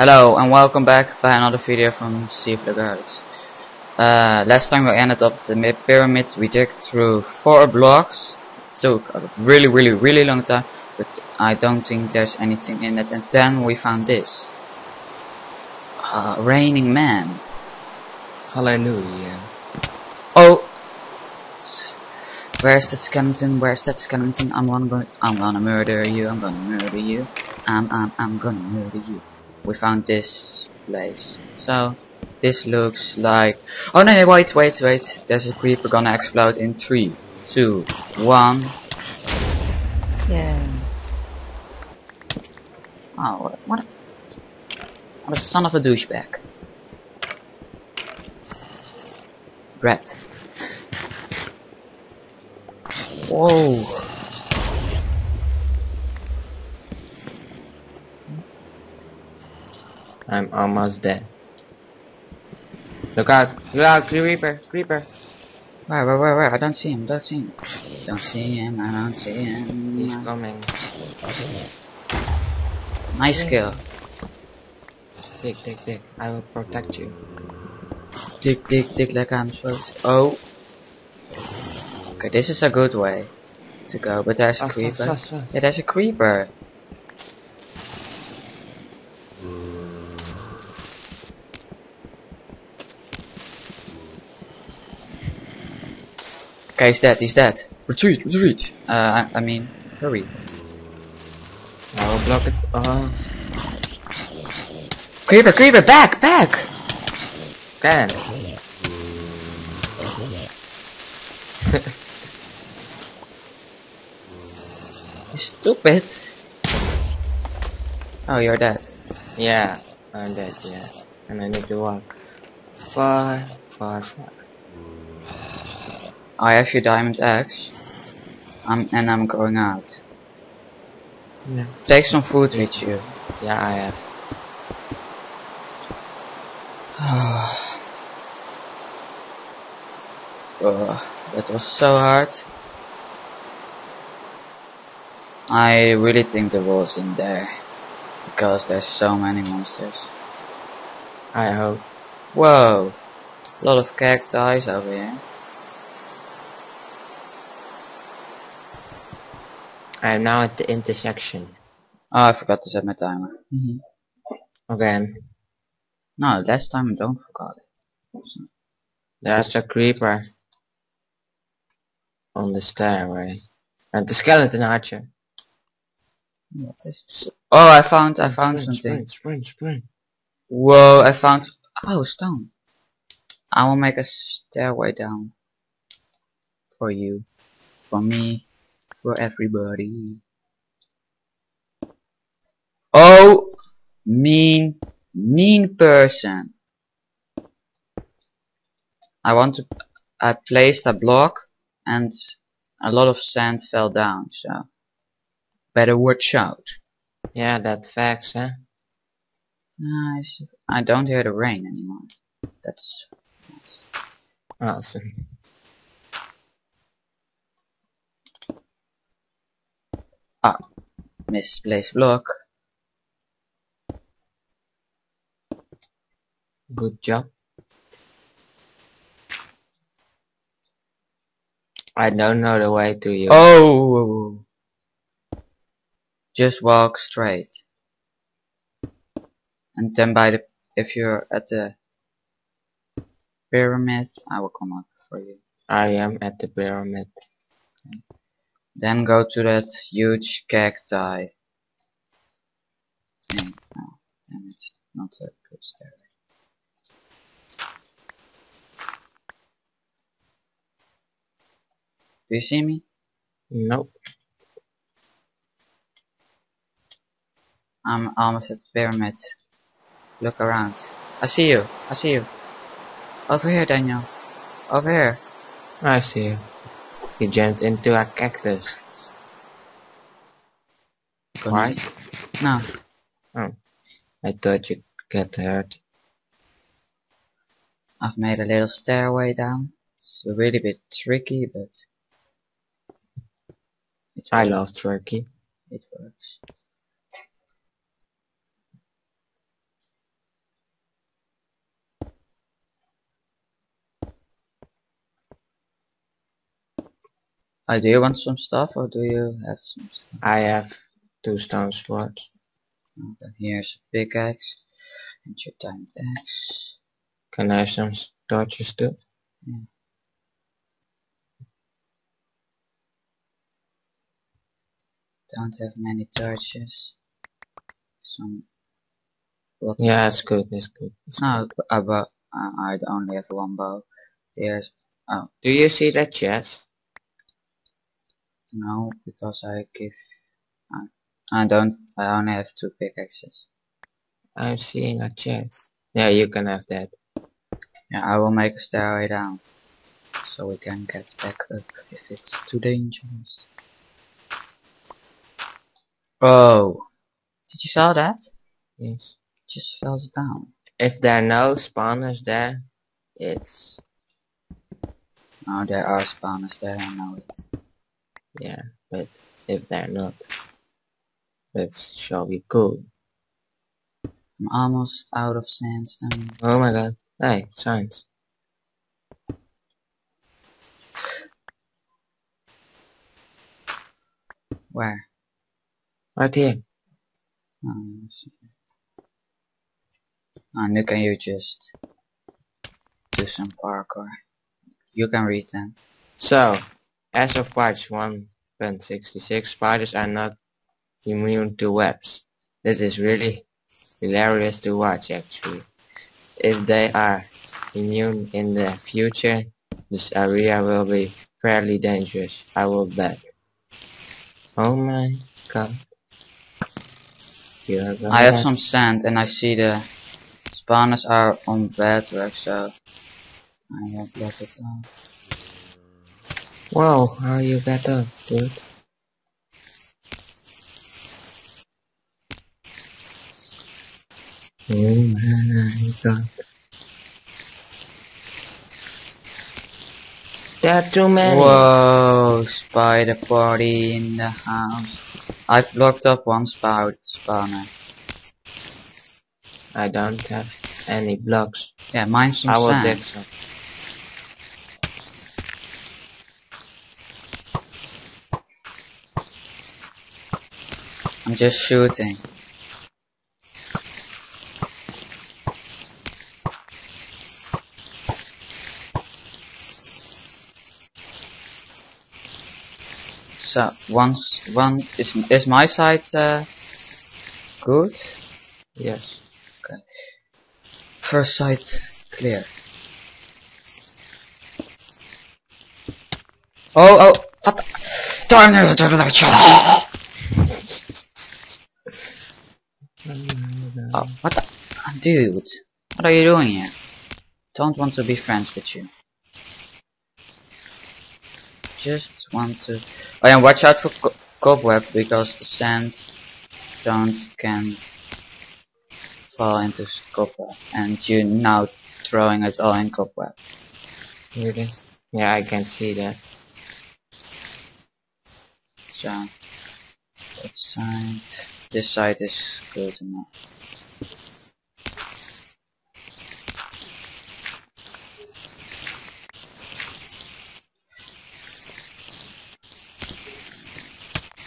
Hello and welcome back by another video from SeafloorGoats. Last time we ended up the pyramid. We dug through 4 blocks. It took a really long time, but I don't think there's anything in it. And then we found this. Raining Man. Hallelujah. Oh, where's that skeleton? Where's that skeleton? I'm gonna murder you. I'm gonna murder you. I'm gonna murder you. We found this place. So this looks like... oh no, wait, there's a creeper gonna explode in 3, 2, 1. Yeah. Oh, what a son of a douchebag. Rat. Whoa. I'm almost dead. Look out! Look out! Creeper! Creeper! Where? I don't see him. I don't see him. He's coming. Nice kill. Dig. I will protect you. Dig like I'm supposed to. Oh. Okay, this is a good way to go. But there's a creeper. Fast. Yeah, there's a creeper. Okay, he's dead. Retreat. I mean, hurry. I'll block it. Creeper, back! Damn. You're stupid. Oh, you're dead. Yeah, I'm dead, yeah. And I need to walk. Far. I have your diamond axe, and I'm going out. Yeah. Take some food with you. Yeah, I have. That was so hard. I really think the wall's in there, because there's so many monsters. I hope. Whoa, a lot of cacti over here. I am now at the intersection. Oh, I forgot to set my timer. Again. No, last time I don't forgot it. There's a creeper on the stairway. And the skeleton archer. What is this? Oh, I found something. Spring. Whoa, I found... oh, stone. I will make a stairway down. For you. For me. For everybody. Oh, mean person. I placed a block and a lot of sand fell down, so better watch out. Yeah, that's facts, huh? Nice. I don't hear the rain anymore. That's nice. Awesome. Ah, misplaced block. Good job. I don't know the way to you. Oh! Just walk straight. And then if you're at the pyramid, I will come up for you. I am at the pyramid. Okay. Then go to that huge cacti thing. Oh, damn, it's not a good stairway. Do you see me? Nope. I'm almost at the pyramid. Look around. I see you. Over here, Daniel. Over here. I see you. He jumped into a cactus. Why? No. Oh. I thought you'd get hurt. I've made a little stairway down. It's a really bit tricky, but... I love tricky. It works. Do you want some stuff or do you have some stuff? I have 2 stone swords. Okay, here's a pickaxe and your diamond axe. Can I have some torches too? Yeah. Don't have many torches. Some. What? Yeah, it's good. It's good. No, but I only have 1 bow. There's. Oh. Do you see that chest? No, because I give. I don't. I only have 2 pickaxes. I'm seeing a chest. Yeah, you can have that. Yeah, I will make a stairway down, so we can get back up if it's too dangerous. Oh, did you saw that? Yes. Just falls down. If there are no spawners there, it's. No, there are spawners there. I know it. Yeah, but if they're not, that shall be cool. I'm almost out of sandstone. Oh my god! Hey, science. Where? Right here. And now can you just do some parkour? You can read them. So, as of patch 1.66, spiders are not immune to webs. This is really hilarious to watch, actually. If they are immune in the future, this area will be fairly dangerous, I will bet. Oh my god. I have some sand and I see the spawners are on bedrock, so I won't block it up. Whoa, how you got up, dude? Oh my god. There are too many. Whoa, spider party in the house. I've blocked up 1 spawner. I don't have any blocks. Yeah, mine's some sand. I will dig some. I'm just shooting. So is my side good? Yes. Okay. First side clear. Oh what the darn oh what the dude, what are you doing here? Don't want to be friends with you. Just want to. Oh yeah, watch out for cobweb because the sand can fall into cobweb, and you're now throwing it all in cobweb. Really? Yeah, I can see that. So that side, this side is good enough.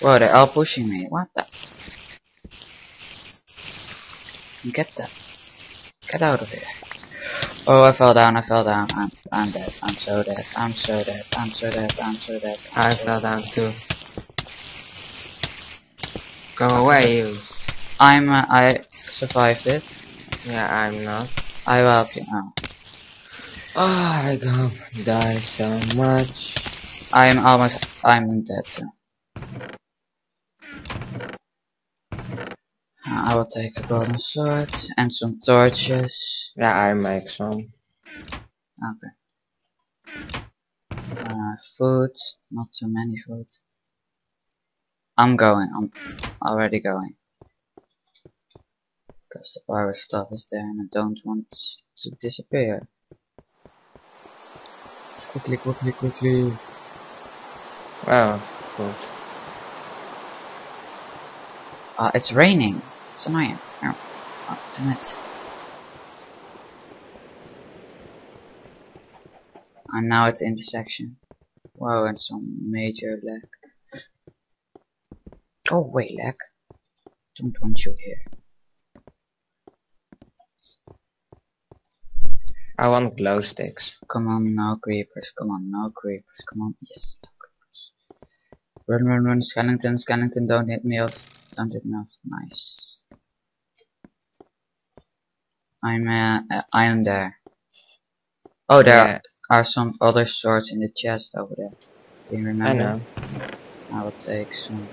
Whoa, they're all pushing me. What the? Get that. Get out of here. Oh, I fell down, I fell down. I'm dead. I'm so dead. I'm so dead. I'm so dead. I'm so dead. I fell down too. Go away, you. I survived it. Yeah, I'm not. I will help you now. Oh, I gonna die so much. I'm dead too. I will take a golden sword and some torches. Yeah, I make some. Okay. Food, not too many food. I'm already going. Because the pirate stuff is there and I don't want to disappear. Quickly, quickly, quickly. Wow, good. It's raining. It's annoying. Oh, damn it. I'm now at the intersection. Wow, and some major lag. Go away, lag. Don't want you here. I want glow sticks. Come on, no creepers. Come on, no creepers. Come on, yes, no creepers. Run, run, run, Skellington, Skellington, don't hit me off. Don't hit me off. Nice. I am there. Oh, there are some other swords in the chest over there. Do you remember? I know. I will take some.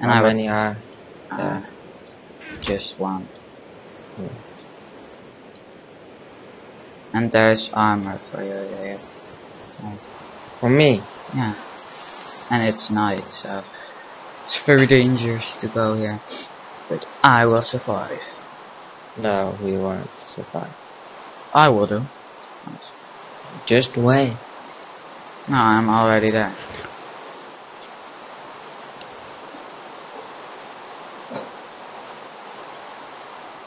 And how many are? Just one. Yeah. And there's armor for you there. So. For me? Yeah. And it's night, so it's very dangerous to go here. But I will survive. No, we won't survive. I will do. Just wait. No, I'm already there.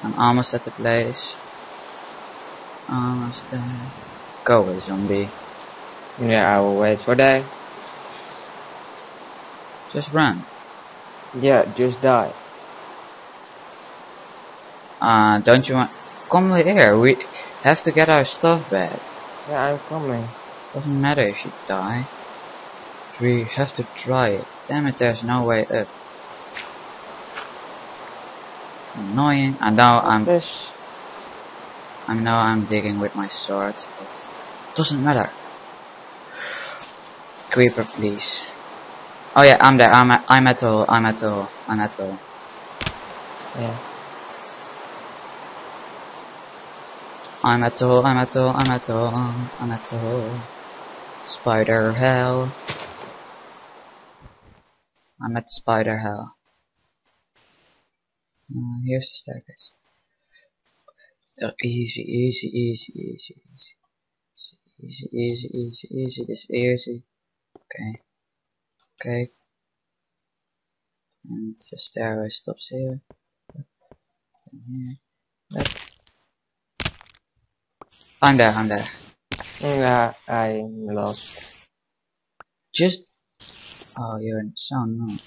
I'm almost at the place. Almost there. Go away, zombie. Yeah, I will wait for that. Just run. Yeah, just die. Don't you want... Come here, we have to get our stuff back. Yeah, I'm coming. Doesn't matter if you die. We have to try it. Damn it, there's no way up. Annoying. And now I'm... Fish. I know I'm digging with my sword, but it doesn't matter. Creeper, please. Oh yeah, I'm there. I'm at all. I'm at all. I'm at all. Yeah. I'm at all. I'm at all. I'm at all. I'm at all. Spider hell. I'm at spider hell. Here's the staircase. Easy, easy, easy, easy, easy, easy, easy, easy, easy, this easy. Okay, okay. And the stairway stops here. I'm there, I'm there. Yeah, I'm lost. Just. Oh, you're so annoying.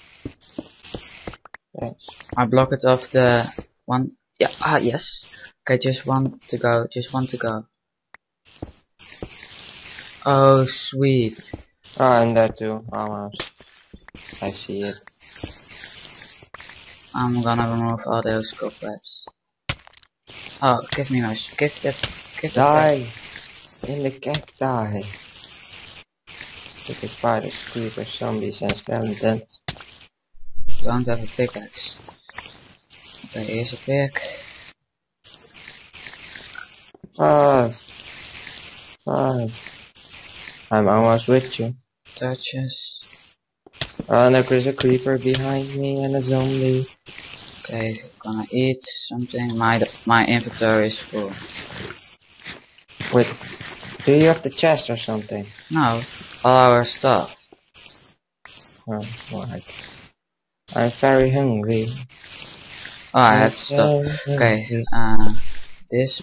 Thanks. I block it off the one. Yeah. Ah, yes. Okay, just want to go, just want to go. Oh, sweet. Oh, and that too, almost. I see it. I'm gonna remove all those cobwebs. Oh, give me my, give die! That. In the cacti! Stupid spiders, creepers, zombies and skeletons. Don't have a pickaxe. Okay, here's a pick. Fast, fast. I'm almost with you. Duchess. Oh, look, there's a creeper behind me and a zombie. Okay, gonna eat something. My inventory is full. Wait, do you have the chest or something? No, all our stuff. Oh, what? I'm very hungry. Oh, I have stuff. Okay, this.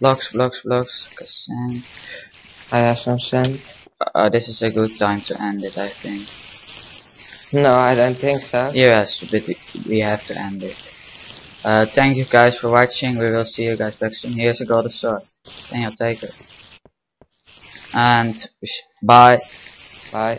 Blocks, blocks, blocks. Okay, sand. I have some sand. This is a good time to end it, I think. No, I don't think so. Yes, but we have to end it. Thank you guys for watching. We will see you guys back soon. Here's a golden sword. Then you'll take it. And bye. Bye.